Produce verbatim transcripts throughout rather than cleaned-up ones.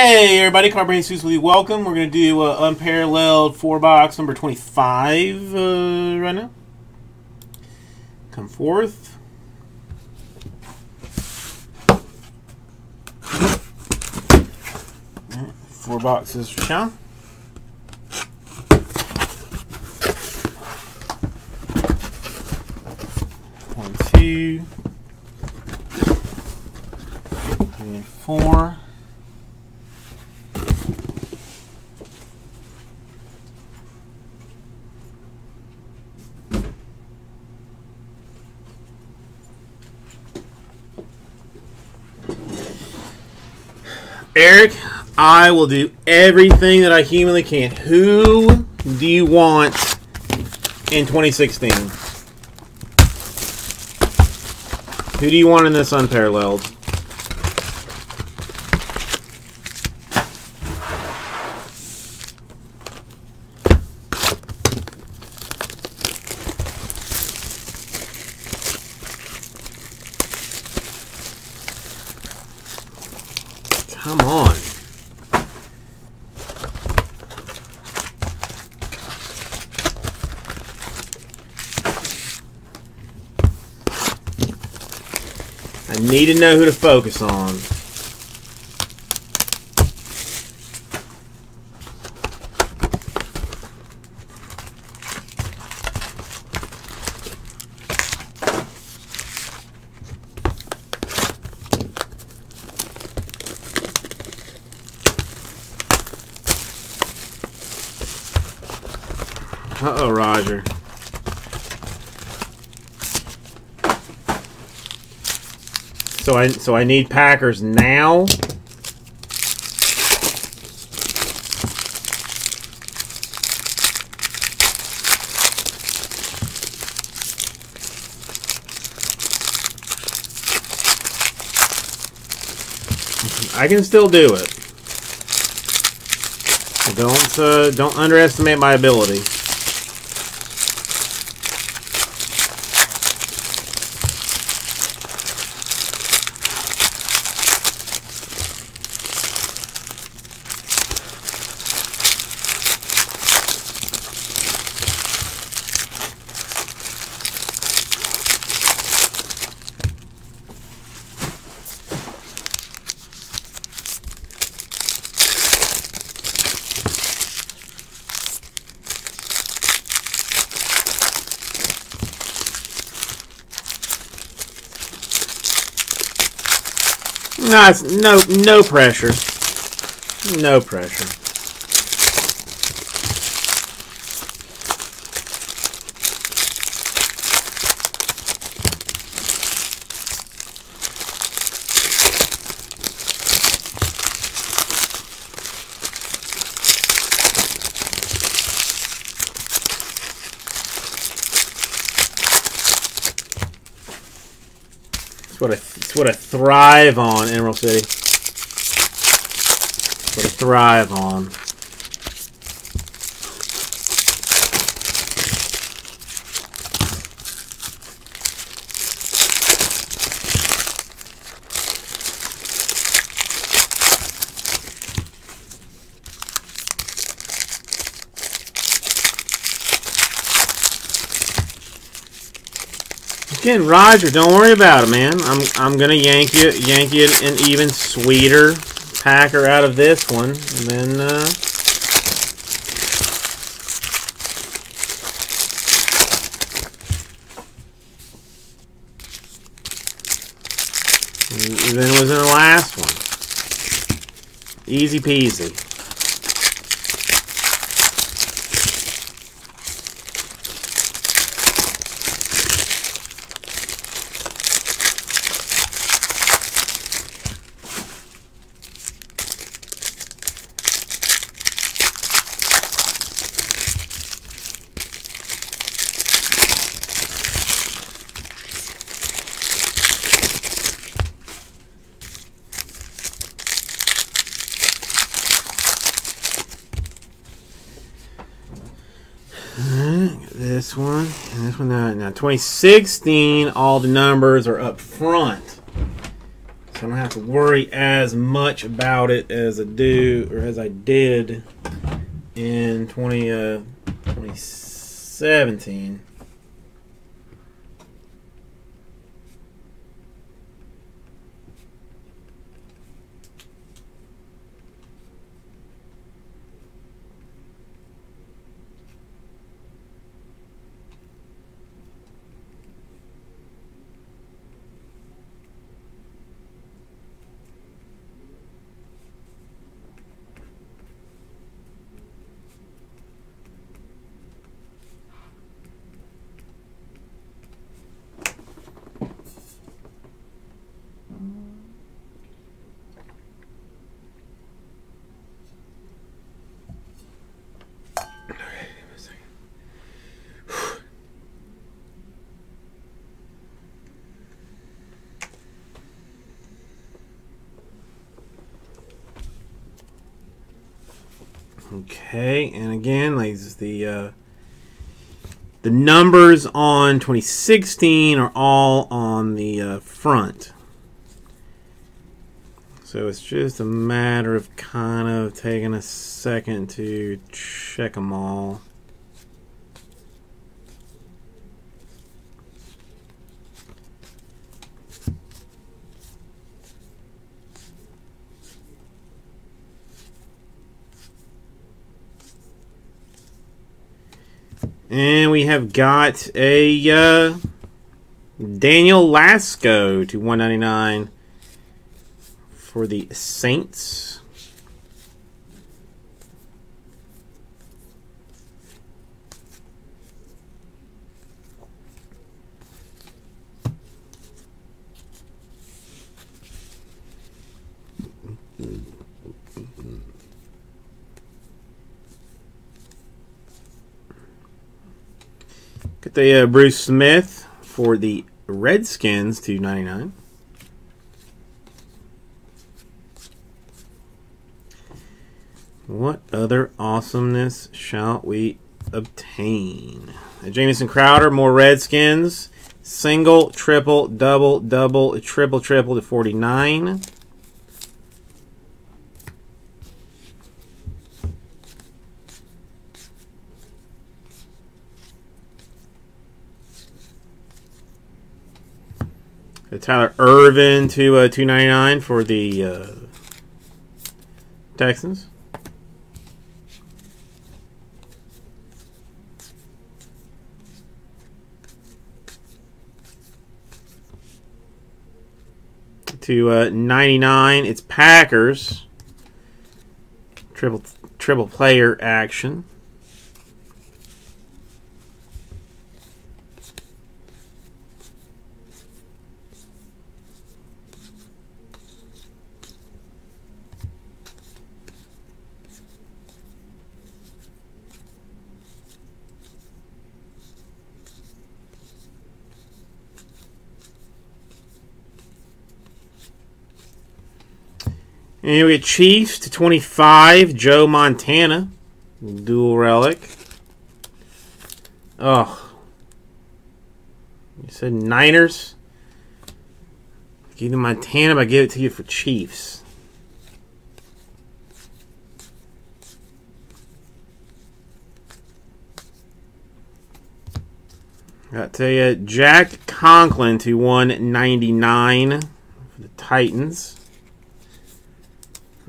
Hey everybody, Carbrain exclusively welcome. We're going to do uh, Unparalleled four box number twenty-five uh, right now. Come forth. Four boxes for Sean. One, two, and four. Eric, I will do everything that I humanly can. Who do you want in twenty sixteen? Who do you want in this Unparalleled? Come on. I need to know who to focus on. Uh-oh, Roger. So I so I need Packers now. I can still do it. Don't uh, don't underestimate my ability. Nice. No, no pressure. No pressure. It's what I, it's what I thrive on, Emerald City. It's what I thrive on. Again, Roger, don't worry about it, man. I'm I'm gonna yank you yank you an even sweeter Packer out of this one, and then uh, and then it was in the last one. Easy peasy. This one and this one. Now, now twenty sixteen, all the numbers are up front. So I don't have to worry as much about it as I do or as I did in twenty seventeen. Okay, and again, ladies, the uh, the numbers on twenty sixteen are all on the uh, front, so it's just a matter of kind of taking a second to check them all. And we have got a uh, Daniel Lasko to one ninety-nine for the Saints. The uh, Bruce Smith for the Redskins to ninety-nine. What other awesomeness shall we obtain? Uh, Jameson Crowder, more Redskins. Single, triple, double, double, triple, triple to forty-nine. Tyler Irvin to uh, two ninety-nine for the uh, Texans. To uh, ninety-nine, it's Packers. Triple triple player action. And we get Chiefs to twenty-five, Joe Montana, dual relic. Oh, you said Niners? Give me Montana, but I give it to you for Chiefs. Got to tell you, Jack Conklin to one ninety-nine for the Titans.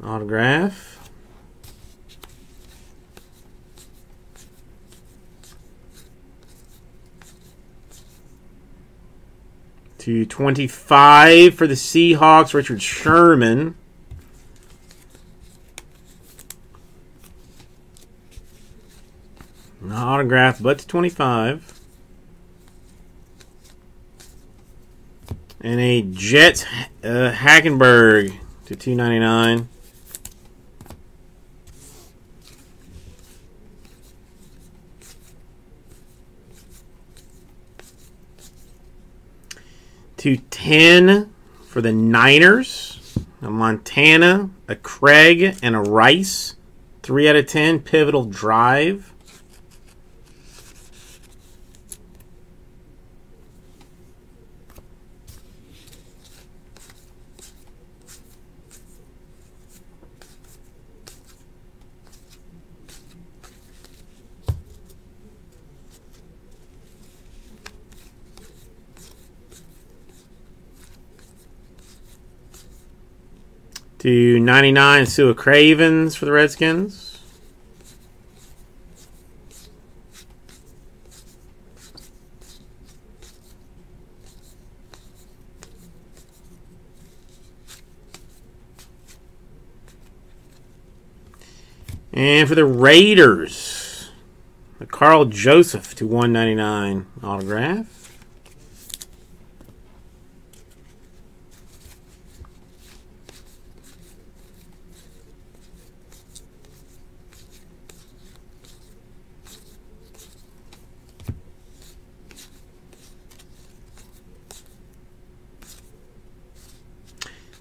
Autograph. To twenty-five for the Seahawks, Richard Sherman. Not autograph, but to twenty-five. And a Jets uh, Hackenberg to two ninety-nine. two ten for the Niners, a Montana, a Craig, and a Rice. three out of ten, pivotal drive. to ninety-nine, Sua Cravens for the Redskins. And for the Raiders, the Carl Joseph to one ninety-nine autograph.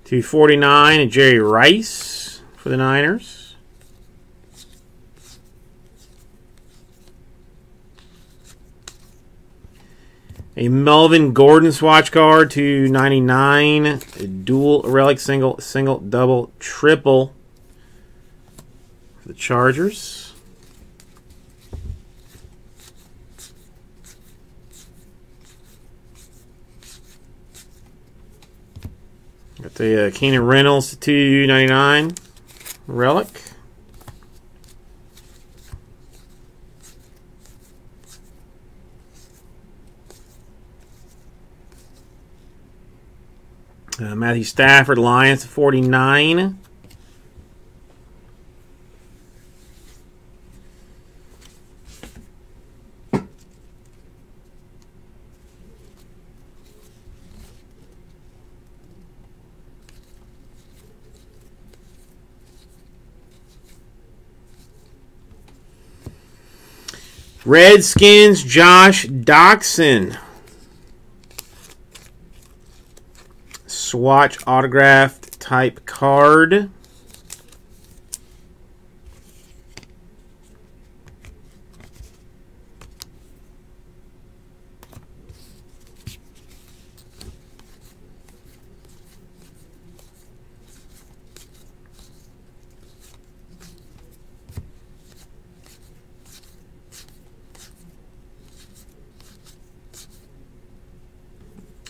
two forty-nine and Jerry Rice for the Niners. A Melvin Gordon swatch card to ninety-nine. A dual relic single, single, double, triple for the Chargers. Got the uh, Keenan Reynolds to ninety-nine relic. Uh, Matthew Stafford, Lions to forty-nine. Redskins, Josh Doxson. Swatch autographed type card.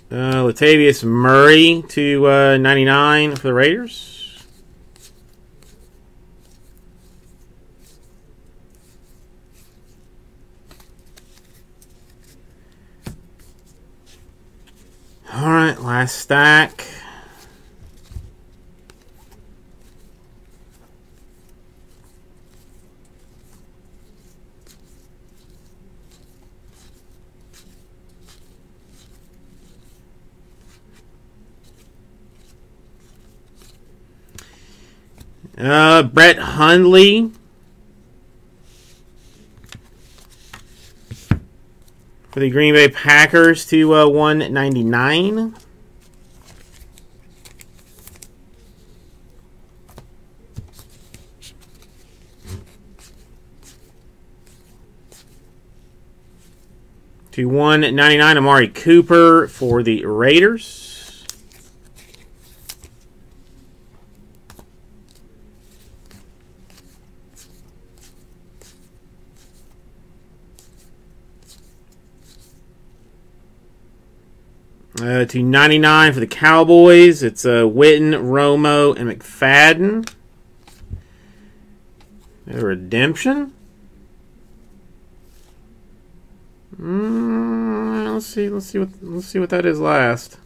Uh, Latavius Murray to uh, ninety-nine for the Raiders. All right, last stack. Uh, Brett Hundley for the Green Bay Packers to uh, one ninety-nine. To one ninety-nine, Amari Cooper for the Raiders. Uh, to ninety-nine for the Cowboys. It's uh, Witten, Romo, and McFadden. A redemption? Mm, let's see. Let's see what. Let's see what that is last.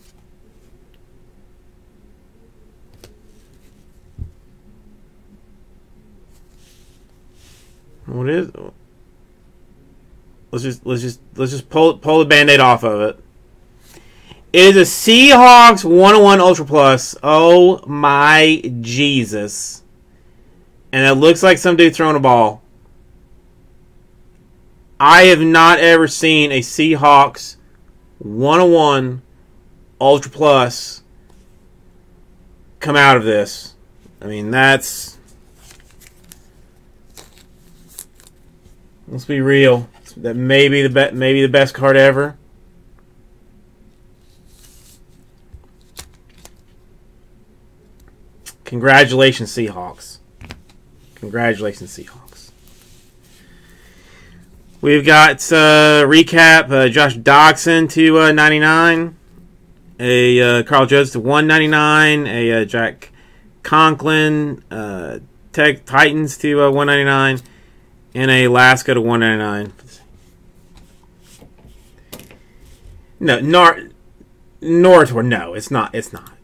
What is? Let's just. Let's just. Let's just pull pull the Band-Aid off of it. It is a Seahawks one oh one Ultra Plus. Oh my Jesus. And it looks like some dude throwing a ball. I have not ever seen a Seahawks one oh one Ultra Plus come out of this. I mean, that's... Let's be real. That may be the be- maybe the best card ever. Congratulations, Seahawks. Congratulations, Seahawks. We've got uh, recap. Uh, Josh Doxson to uh, ninety-nine. A uh, Carl Jones to one ninety-nine. A uh, Jack Conklin, uh, Tech Titans to uh, one ninety-nine, and a Lasko to one ninety-nine. No, Nor Northward. No, it's not. It's not.